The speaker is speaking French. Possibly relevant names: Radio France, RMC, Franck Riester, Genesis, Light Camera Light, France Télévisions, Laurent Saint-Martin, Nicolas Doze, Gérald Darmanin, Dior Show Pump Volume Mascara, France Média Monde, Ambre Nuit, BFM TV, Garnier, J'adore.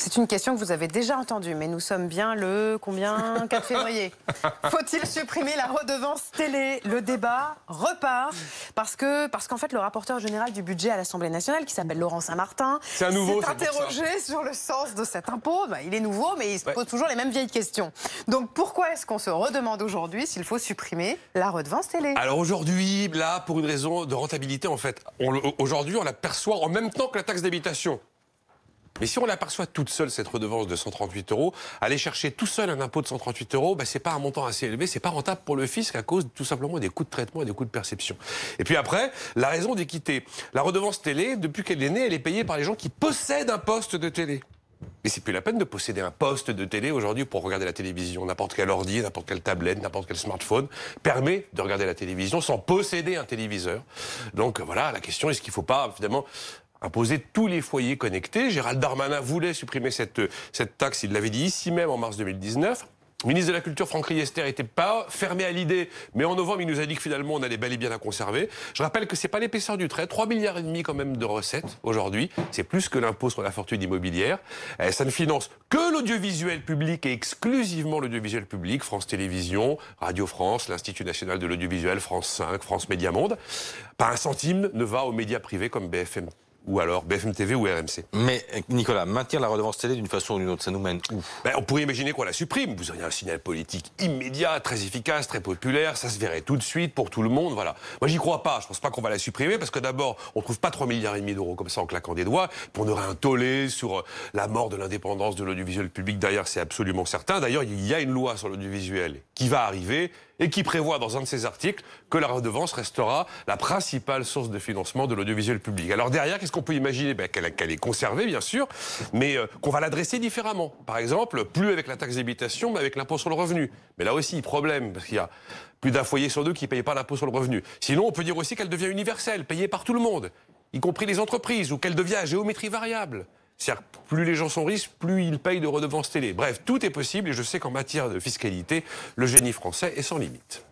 C'est une question que vous avez déjà entendue, mais nous sommes bien le combien 4 février. Faut-il supprimer la redevance télé? Le débat repart parce qu'en fait le rapporteur général du budget à l'Assemblée nationale, qui s'appelle Laurent Saint-Martin, s'est interrogé sur le sens de cet impôt. Ben, il est nouveau, mais il se pose toujours les mêmes vieilles questions. Donc pourquoi est-ce qu'on se redemande aujourd'hui s'il faut supprimer la redevance télé? Alors aujourd'hui, là, pour une raison de rentabilité en fait. Aujourd'hui, on la perçoit en même temps que la taxe d'habitation. Mais si on l'aperçoit toute seule, cette redevance de 138 euros, aller chercher tout seul un impôt de 138 euros, ben, c'est pas un montant assez élevé, c'est pas rentable pour le fisc à cause tout simplement des coûts de traitement et des coûts de perception. Et puis après, la raison d'équité. La redevance télé, depuis qu'elle est née, elle est payée par les gens qui possèdent un poste de télé. Mais c'est plus la peine de posséder un poste de télé aujourd'hui pour regarder la télévision. N'importe quel ordi, n'importe quelle tablette, n'importe quel smartphone permet de regarder la télévision sans posséder un téléviseur. Donc voilà, la question est ce qu'il ne faut pas finalement imposer tous les foyers connectés. Gérald Darmanin voulait supprimer cette taxe, il l'avait dit ici même en mars 2019. Le ministre de la Culture, Franck Riester, n'était pas fermé à l'idée, mais en novembre, il nous a dit que finalement, on allait bel et bien la conserver. Je rappelle que ce n'est pas l'épaisseur du trait, 3,5 milliards quand même de recettes aujourd'hui, c'est plus que l'impôt sur la fortune immobilière. Ça ne finance que l'audiovisuel public et exclusivement l'audiovisuel public, France Télévisions, Radio France, l'Institut National de l'Audiovisuel, France 5, France Média Monde. Pas un centime ne va aux médias privés comme BFM. Ou alors BFM TV ou RMC. Mais Nicolas, maintenir la redevance télé d'une façon ou d'une autre, ça nous mène où? Ben, on pourrait imaginer qu'on la supprime. Vous auriez un signal politique immédiat, très efficace, très populaire. Ça se verrait tout de suite pour tout le monde. Voilà. Moi, j'y crois pas. Je pense pas qu'on va la supprimer parce que d'abord, on trouve pas 3,5 milliards d'euros comme ça en claquant des doigts. Puis on aurait un tollé sur la mort de l'indépendance de l'audiovisuel public. D'ailleurs, c'est absolument certain. D'ailleurs, il y a une loi sur l'audiovisuel qui va arriver et qui prévoit dans un de ses articles que la redevance restera la principale source de financement de l'audiovisuel public. Alors derrière, qu'est-ce qu'on peut imaginer? Ben, qu'elle est conservée, bien sûr, mais qu'on va l'adresser différemment. Par exemple, plus avec la taxe d'habitation, mais avec l'impôt sur le revenu. Mais là aussi, problème, parce qu'il y a plus d'un foyer sur deux qui ne paye pas l'impôt sur le revenu. Sinon, on peut dire aussi qu'elle devient universelle, payée par tout le monde, y compris les entreprises, ou qu'elle devient à géométrie variable. C'est-à-dire que plus les gens sont riches, plus ils payent de redevances télé. Bref, tout est possible et je sais qu'en matière de fiscalité, le génie français est sans limite.